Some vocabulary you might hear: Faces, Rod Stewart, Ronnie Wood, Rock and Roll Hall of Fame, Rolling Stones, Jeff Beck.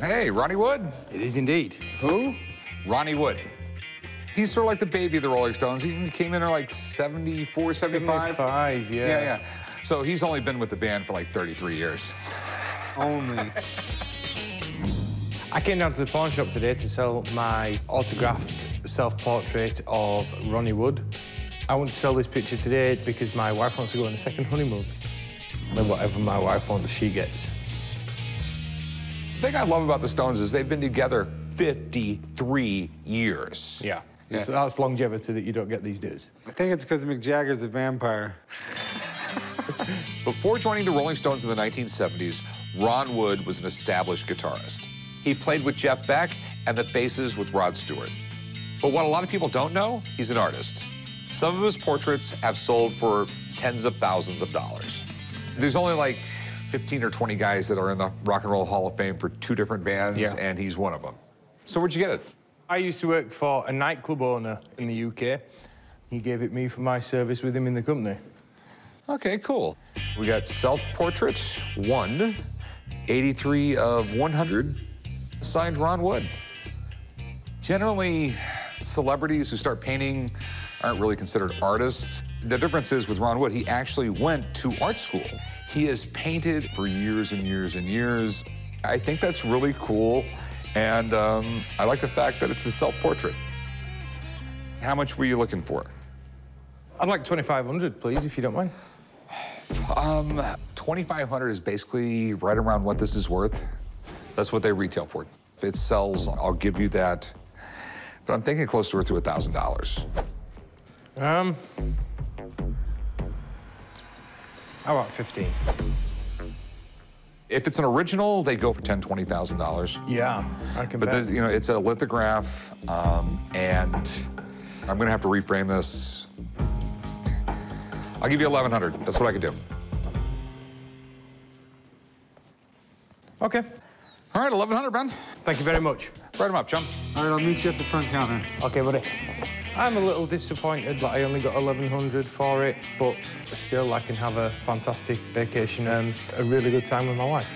Hey, Ronnie Wood. It is indeed. Who? Ronnie Wood. He's sort of like the baby of the Rolling Stones. He came in at like 74, 75. 75, yeah. Yeah, yeah. So he's only been with the band for like 33 years. Only. I came down to the pawn shop today to sell my autographed self-portrait of Ronnie Wood. I want to sell this picture today because my wife wants to go on a second honeymoon. And whatever my wife wants, she gets. The thing I love about the Stones is they've been together 53 years. Yeah. Yeah. So that's longevity that you don't get these days. I think it's because Mick Jagger's a vampire. Before joining the Rolling Stones in the 1970s, Ron Wood was an established guitarist. He played with Jeff Beck and the Faces with Rod Stewart. But what a lot of people don't know, he's an artist. Some of his portraits have sold for tens of thousands of dollars. There's only like 15 or 20 guys that are in the Rock and Roll Hall of Fame for two different bands, yeah. And he's one of them. So where'd you get it? I used to work for a nightclub owner in the UK. He gave it me for my service with him in the company. Okay, cool. We got self-portrait 1, 83 of 100, signed Ron Wood. Generally, celebrities who start painting aren't really considered artists. The difference is with Ron Wood, he actually went to art school. He has painted for years and years and years. I think that's really cool, and I like the fact that it's a self-portrait. How much were you looking for? I'd like 2,500, please, if you don't mind. 2,500 is basically right around what this is worth. That's what they retail for. If it sells, I'll give you that. But I'm thinking close to $1,000. How about 15? If it's an original, they go for $10,000, $20,000. Yeah, I can bet. But, you know, it's a lithograph, and I'm going to have to reframe this. I'll give you 1,100. That's what I can do. OK. All right, 1,100, Ben. Thank you very much. Write them up, chum. All right, I'll meet you at the front counter. OK, buddy. I'm a little disappointed that I only got 1,100 for it, but still I can have a fantastic vacation and a really good time with my wife.